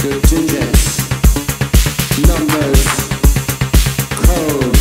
Digits, numbers, code.